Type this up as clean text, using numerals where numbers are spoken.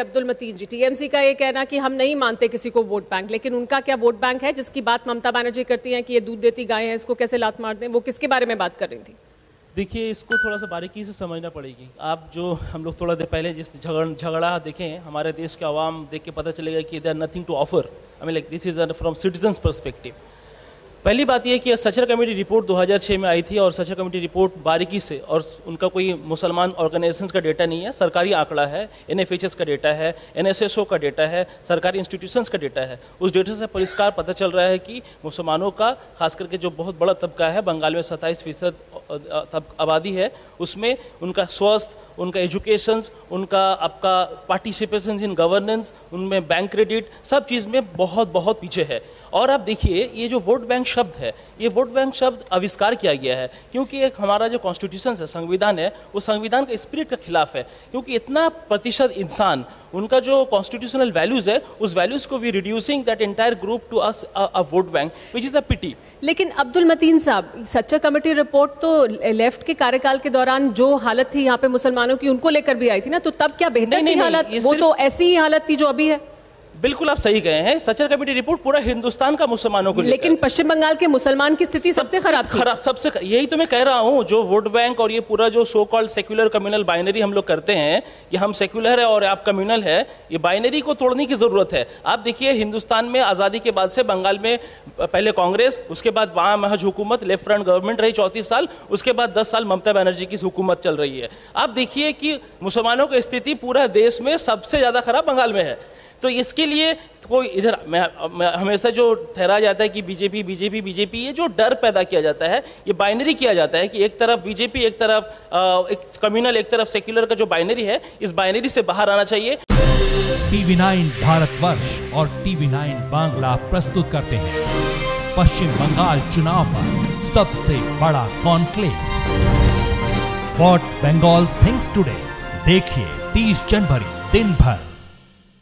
अब्दुल मतीन जी, TMC का ये कहना कि हम नहीं मानते किसी को वोट बैंक, लेकिन उनका क्या वोट बैंक है जिसकी बात ममता बनर्जी करती हैं कि ये दूध देती गाय है, इसको कैसे लात मार दें? वो किसके बारे में बात कर रही थी? देखिए, इसको थोड़ा सा बारीकी से समझना पड़ेगी। आप जो हम लोग थोड़ा देर पहले जिस झगड़ा देखें, हमारे देश के आवाम देख के पता चलेगा कि they are nothing to offer. I mean like this is from citizens perspective. पहली बात यह कि सचर कमेटी रिपोर्ट 2006 में आई थी और सचर कमेटी रिपोर्ट बारीकी से, और उनका कोई मुसलमान ऑर्गेनाइजेशन का डेटा नहीं है, सरकारी आंकड़ा है, एनएफएचएस का डेटा है, एनएसएसओ का डेटा है, सरकारी इंस्टीट्यूशंस का डेटा है। उस डेटा से परिष्कार पता चल रहा है कि मुसलमानों का खास करके जो बहुत बड़ा तबका है, बंगाल में 27% आबादी है, उसमें उनका स्वास्थ्य, उनका एजुकेशंस, उनका आपका पार्टिसिपेशन इन गवर्नेंस, उनमें बैंक क्रेडिट, सब चीज़ में बहुत बहुत पीछे है। और आप देखिए, ये जो वोट बैंक शब्द है, ये वोट बैंक शब्द आविष्कार किया गया है क्योंकि एक हमारा जो कॉन्स्टिट्यूशन है, संविधान है, वो संविधान के स्पिरिट के खिलाफ है। क्योंकि इतना प्रतिशत इंसान, उनका जो कॉन्स्टिट्यूशनल वैल्यूज़ है, उस वैल्यूज़ को भी reducing that entire group to us a vote bank, which is a pity. लेकिन अब्दुल मतीन साहब, सच्चा कमेटी रिपोर्ट तो लेफ्ट के कार्यकाल के दौरान जो हालत थी यहाँ पे मुसलमानों की, उनको लेकर भी आई थी ना, तो तब क्या बेहतर थी हालत? वो तो ऐसी ही हालत थी जो अभी है। बिल्कुल आप सही गए हैं, सचर कमेटी रिपोर्ट पूरा हिंदुस्तान का मुसलमानों को, लेकिन पश्चिम बंगाल के मुसलमान की स्थिति सबसे खराब सबसे यही तो मैं कह रहा हूं। जो वोट बैंक और ये पूरा जो so called secular communal binary हम लोग करते हैं कि हम सेक्युलर है और आप कम्युनल है, ये बाइनरी को तोड़ने की जरूरत है। आप देखिए, हिंदुस्तान में आज़ादी के बाद से बंगाल में पहले कांग्रेस, उसके बाद वहाँ महज हुकूमत, लेफ्ट फ्रंट गवर्नमेंट रही 34 साल, उसके बाद 10 साल ममता बनर्जी की हुकूमत चल रही है। आप देखिए कि मुसलमानों की स्थिति पूरा देश में सबसे ज़्यादा खराब बंगाल में है। तो इसके लिए कोई इधर हमेशा जो ठहरा जाता है कि बीजेपी बीजेपी बीजेपी, ये जो डर पैदा किया जाता है, ये बाइनरी किया जाता है कि एक तरफ बीजेपी, एक तरफ एक कम्युनल, एक तरफ सेक्युलर का जो बाइनरी है, इस बाइनरी से बाहर आना चाहिए। टीवी9 भारतवर्ष और टीवी9 बांग्ला प्रस्तुत करते हैं पश्चिम बंगाल चुनाव पर सबसे बड़ा conclave, what Bengal thinks today. देखिए 30 जनवरी दिन भर।